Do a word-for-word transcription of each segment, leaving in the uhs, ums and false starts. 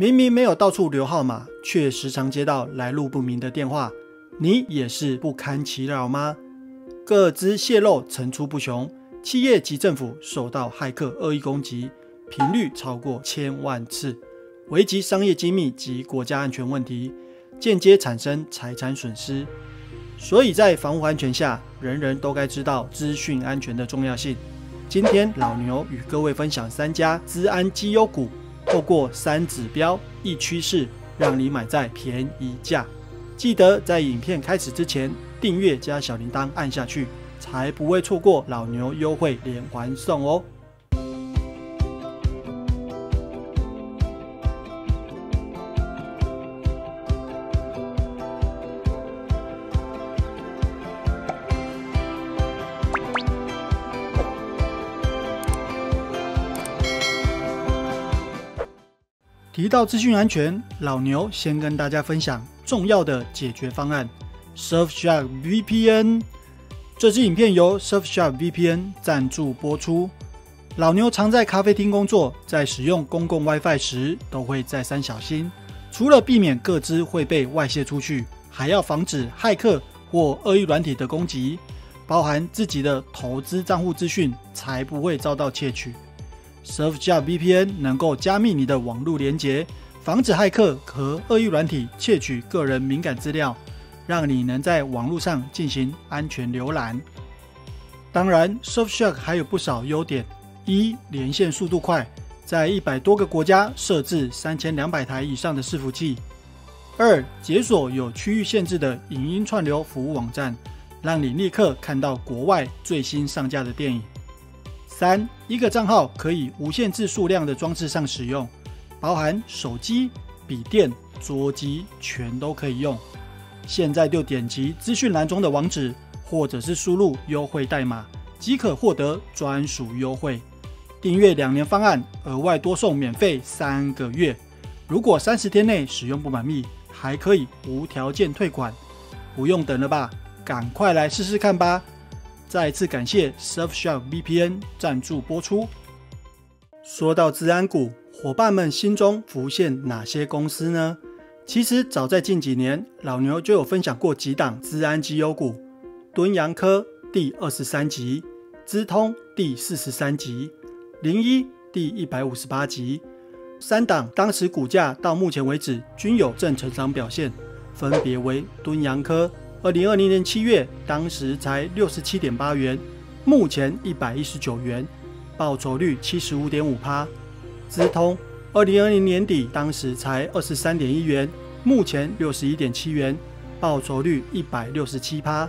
明明没有到处留号码，却时常接到来路不明的电话，你也是不堪其扰吗？各资泄露层出不穷，企业及政府受到骇客恶意攻击，频率超过千万次，危及商业机密及国家安全问题，间接产生财产损失。所以在防护安全下，人人都该知道资讯安全的重要性。今天老牛与各位分享三家资安绩优股，透过三指标一趋势，让你买在便宜价。记得在影片开始之前，订阅加小铃铛按下去，才不会错过老牛优惠连环送哦。提到资讯安全，老牛先跟大家分享重要的解决方案 Surfshark V P N。 这支影片由 Surfshark V P N 赞助播出。老牛常在咖啡厅工作，在使用公共 WiFi 时都会再三小心，除了避免个资会被外泄出去，还要防止骇客或恶意软体的攻击，包含自己的投资账户资讯才不会遭到窃取。Surfshark V P N 能够加密你的网络连结，防止骇客和恶意软体窃取个人敏感资料，让你能在网络上进行安全浏览。当然 ，Surfshark 还有不少优点：一、连线速度快，在一百多个国家设置三千两百台以上的伺服器；二、解锁有区域限制的影音串流服务网站，让你立刻看到国外最新上架的电影。三，一个账号可以无限制数量的装置上使用，包含手机、笔电、桌机，全都可以用。现在就点击资讯栏中的网址，或者是输入优惠代码，即可获得专属优惠。订阅两年方案，额外多送免费三个月。如果三十天内使用不满意，还可以无条件退款。不用等了吧？赶快来试试看吧！再次感谢 Surfshark V P N 赞助播出。说到资安股，伙伴们心中浮现哪些公司呢？其实早在近几年，老牛就有分享过几档资安绩优股：敦洋科第二十三集，资通第四十三集，零一第一百五十八集。三档当时股价到目前为止均有正成长表现，分别为敦洋科。二零二零年七月，当时才六十七点八元，目前一百一十九元，报酬率七十五点五趴。资通二零二零年底，当时才二十三点一元，目前六十一点七元，报酬率一百六十七趴。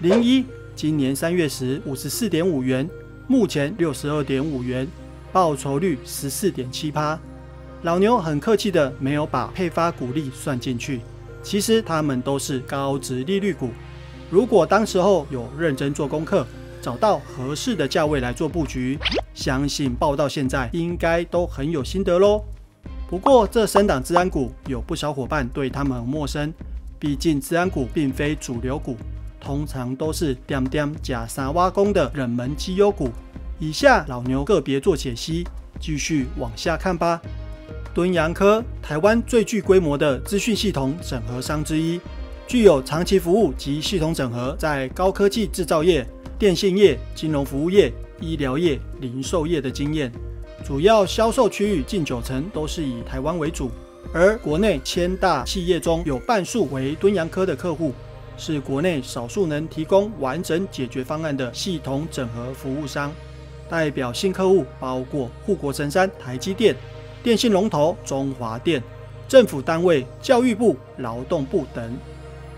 零一今年三月时五十四点五元，目前六十二点五元，报酬率十四点七趴。老牛很客气的没有把配发股利算进去。其实他们都是高殖利率股，如果当时候有认真做功课，找到合适的价位来做布局，相信报到现在应该都很有心得咯。不过这三档资安股有不少伙伴对他们很陌生，毕竟资安股并非主流股，通常都是点点假三挖工的冷门绩优股。以下老牛个别做解析，继续往下看吧。敦洋科，台湾最具规模的资讯系统整合商之一，具有长期服务及系统整合，在高科技制造业、电信业、金融服务业、医疗业、零售业的经验。主要销售区域近九成都是以台湾为主，而国内千大企业中有半数为敦洋科的客户，是国内少数能提供完整解决方案的系统整合服务商。代表性客户包括护国神山、台积电。电信龙头中华电、政府单位、教育部、劳动部等。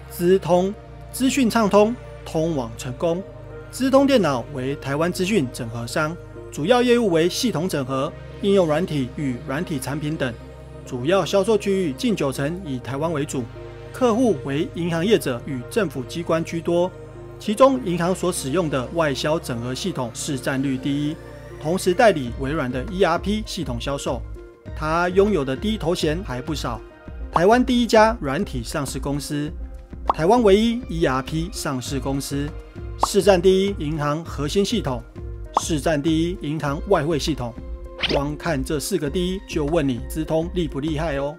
资通，资讯畅通，通往成功。资通电脑为台湾资讯整合商，主要业务为系统整合、应用软体与软体产品等。主要销售区域近九成以台湾为主，客户为银行业者与政府机关居多。其中银行所使用的外销整合系统市占率第一，同时代理微软的 E R P 系统销售。他拥有的第一头衔还不少，台湾第一家软体上市公司，台湾唯一 E R P 上市公司，市占第一银行核心系统，市占第一银行外汇系统，光看这四个第一，就问你资通厉不厉害哦。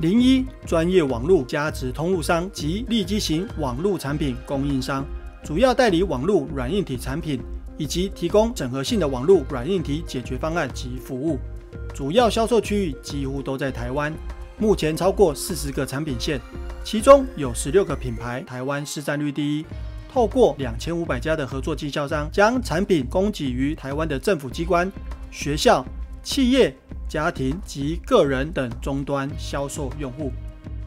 零一，专业网络价值通路商及立基型网络产品供应商，主要代理网络软硬体产品，以及提供整合性的网络软硬体解决方案及服务。主要销售区域几乎都在台湾，目前超过四十个产品线，其中有十六个品牌台湾市占率第一。透过两千五百家的合作经销商，将产品供给于台湾的政府机关、学校、企业。 家庭及个人等终端销售用户，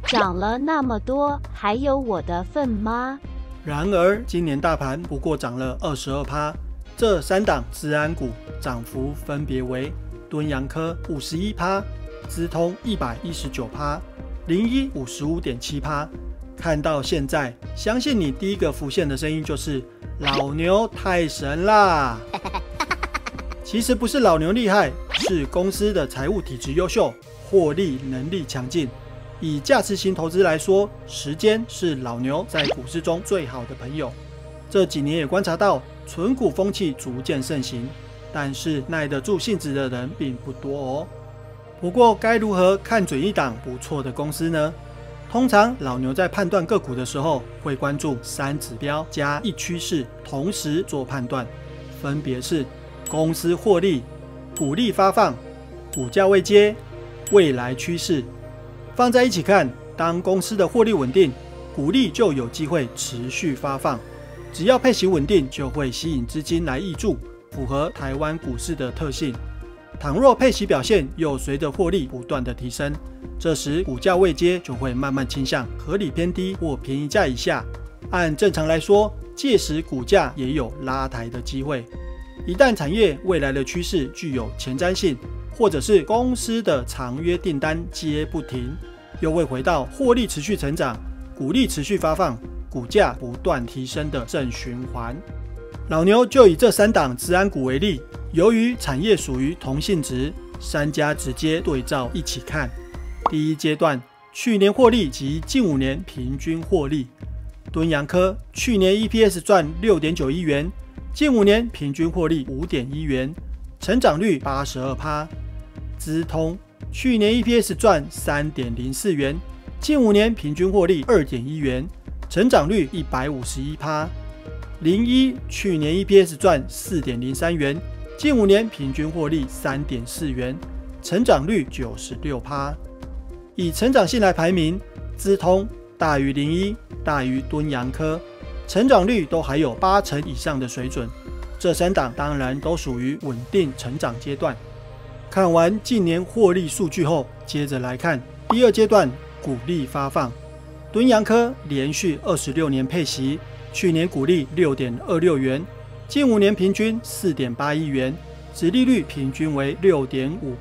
涨了那么多，还有我的份吗？然而，今年大盘不过涨了百分之二十二，这三档资安股涨幅分别为：敦洋科百分之五十一，资通百分之一百一十九，零一百分之五十五点七。看到现在，相信你第一个浮现的声音就是老牛太神啦！其实不是老牛厉害。 是公司的财务体质优秀，获利能力强劲。以价值型投资来说，时间是老牛在股市中最好的朋友。这几年也观察到，存股风气逐渐盛行，但是耐得住性子的人并不多哦。不过，该如何看准一档不错的公司呢？通常老牛在判断个股的时候，会关注三指标加一趋势，同时做判断，分别是公司获利。 股利发放、股价位阶、未来趋势，放在一起看。当公司的获利稳定，股利就有机会持续发放。只要配息稳定，就会吸引资金来挹注，符合台湾股市的特性。倘若配息表现又随着获利不断的提升，这时股价位阶就会慢慢倾向合理偏低或便宜价以下。按正常来说，届时股价也有拉抬的机会。 一旦产业未来的趋势具有前瞻性，或者是公司的长约订单接不停，又会回到获利持续成长、股利持续发放、股价不断提升的正循环。老牛就以这三档资安股为例，由于产业属于同性质，三家直接对照一起看。第一阶段，去年获利及近五年平均获利。敦洋科去年 E P S 赚 六点九一元。 近五年平均获利 五点一元，成长率 百分之八十二。资通去年 E P S 赚 三点零四元，近五年平均获利 二点一元，成长率 百分之一百五十一。零一去年 E P S 赚 四点零三元，近五年平均获利 三点四元，成长率 百分之九十六。以成长性来排名，资通大于零一，大于敦洋科。 成长率都还有八成以上的水准，这三档当然都属于稳定成长阶段。看完近年获利数据后，接着来看第二阶段股利发放。敦洋科连续二十六年配息，去年股利 六点二六元，近五年平均 四点八一元，殖利率平均为 百分之六点五。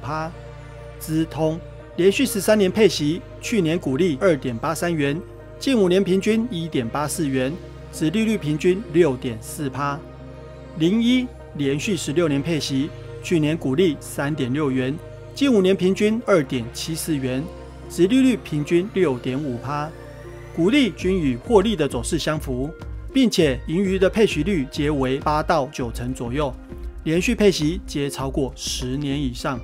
资通连续十三年配息，去年股利 二点八三元，近五年平均 一点八四元。 殖利率平均 百分之六点四。零一连续十六年配息，去年股利 三点六元，近五年平均 二点七四元，殖利率平均 百分之六点五。股利均与获利的走势相符，并且盈余的配息率皆为八到九成左右，连续配息皆超过十年以上。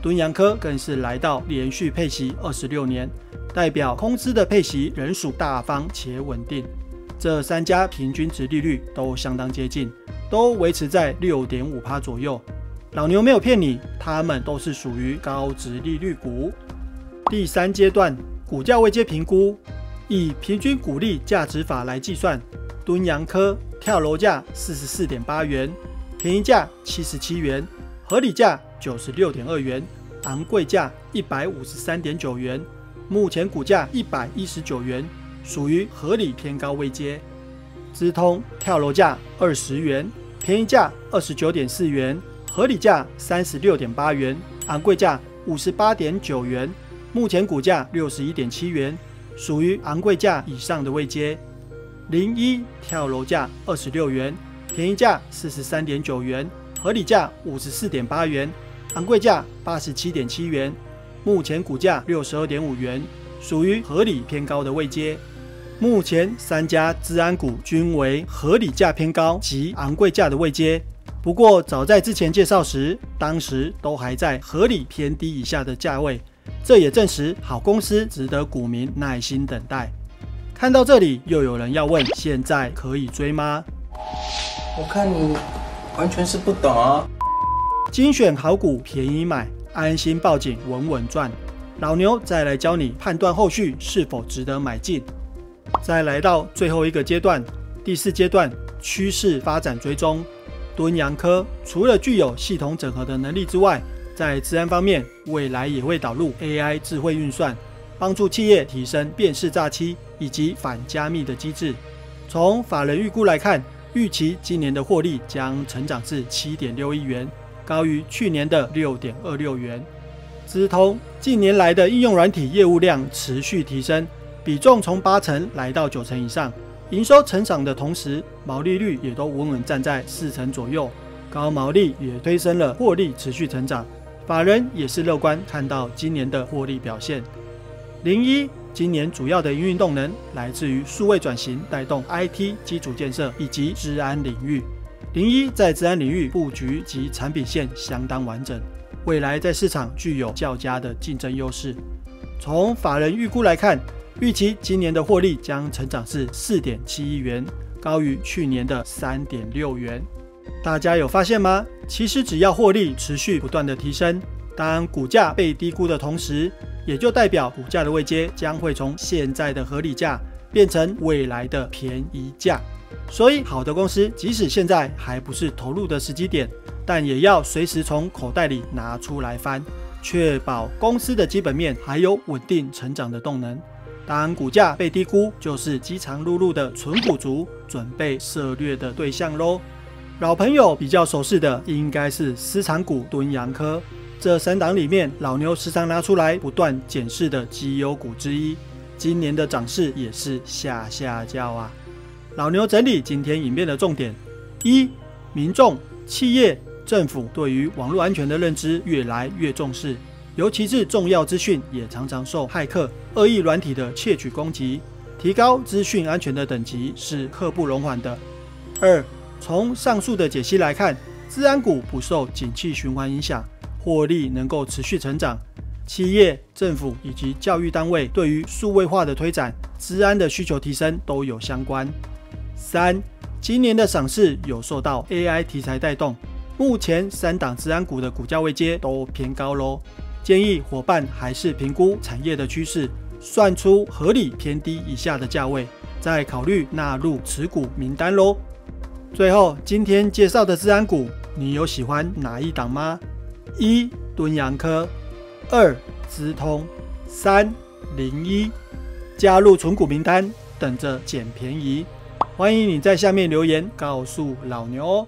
敦洋科更是来到连续配息二十六年，代表公司的配息仍属大方且稳定。 这三家平均殖利率都相当接近，都维持在 百分之六点五 左右。老牛没有骗你，他们都是属于高殖利率股。第三阶段股价位阶评估，以平均股利价值法来计算。敦洋科跳楼价 四十四点八元，便宜价七十七元，合理价 九十六点二元，昂贵价 一百五十三点九元，目前股价一百一十九元。 属于合理偏高位阶，资通跳楼价二十元，便宜价二十九点四元，合理价三十六点八元，昂贵价五十八点九元，目前股价六十一点七元，属于昂贵价以上的位阶。零一跳楼价二十六元，便宜价四十三点九元，合理价五十四点八元，昂贵价八十七点七元，目前股价六十二点五元，属于合理偏高的位阶。 目前三家资安股均为合理价偏高及昂贵价的位阶，不过早在之前介绍时，当时都还在合理偏低以下的价位，这也证实好公司值得股民耐心等待。看到这里，又有人要问：现在可以追吗？我看你完全是不懂啊！精选好股，便宜买，安心报警，稳稳赚。老牛再来教你判断后续是否值得买进。再来到最后一个阶段，第四阶段趋势发展追踪。敦洋科除了具有系统整合的能力之外，在资安方面，未来也会导入 A I 智慧运算，帮助企业提升辨识诈欺以及反加密的机制。从法人预估来看，预期今年的获利将成长至 七点六亿元，高于去年的 六点二六元。资通近年来的应用软体业务量持续提升，比重从八成来到九成以上，营收成长的同时，毛利率也都稳稳站在四成左右，高毛利也推升了获利持续成长。法人也是乐观看到今年的获利表现。零一今年主要的营运动能来自于数位转型，带动 I T 基础建设以及治安领域。零一在治安领域布局及产品线相当完整，未来在市场具有较佳的竞争优势。从法人预估来看，预期今年的获利将成长至 四点七亿元，高于去年的 三点六元。大家有发现吗？其实只要获利持续不断的提升，当股价被低估的同时，也就代表股价的位阶将会从现在的合理价变成未来的便宜价。所以好的公司即使现在还不是投入的时机点，但也要随时从口袋里拿出来翻，确保公司的基本面还有稳定成长的动能。当股价被低估，就是饥肠辘辘的存股族准备涉猎的对象咯。老朋友比较熟悉的应该是私藏股敦洋科，这三档里面老牛时常拿出来不断检视的绩优股之一，今年的涨势也是下下叫啊。老牛整理今天影片的重点：一、民众、企业、政府对于网络安全的认知越来越重视，尤其是重要资讯也常常受骇客、恶意软体的窃取攻击，提高资讯安全的等级是刻不容缓的。二、从上述的解析来看，资安股不受景气循环影响，获利能够持续成长。企业、政府以及教育单位对于数位化的推展、资安的需求提升都有相关。三、今年的涨势有受到 A I 题材带动，目前三档资安股的股价位阶都偏高咯，建议伙伴还是评估产业的趋势，算出合理偏低以下的价位，再考虑纳入持股名单咯。最后，今天介绍的资安股，你有喜欢哪一档吗？一、敦洋科，二、资通，三、零一，加入存股名单，等着捡便宜。欢迎你在下面留言告诉老牛哦。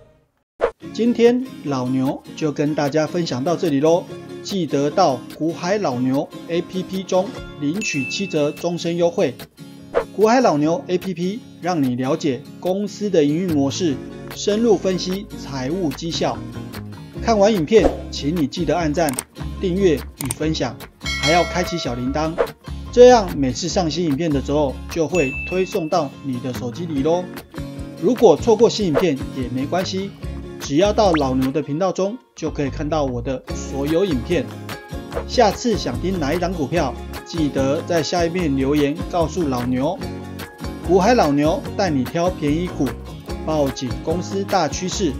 今天老牛就跟大家分享到这里咯，记得到股海老牛 A P P 中领取七折终身优惠。股海老牛 A P P 让你了解公司的营运模式，深入分析财务绩效。看完影片，请你记得按赞、订阅与分享，还要开启小铃铛，这样每次上新影片的时候就会推送到你的手机里咯。如果错过新影片也没关系，只要到老牛的频道中就可以看到我的所有影片。下次想听哪一档股票，记得在下面留言告诉老牛。股海老牛带你挑便宜股，报警公司大趋势。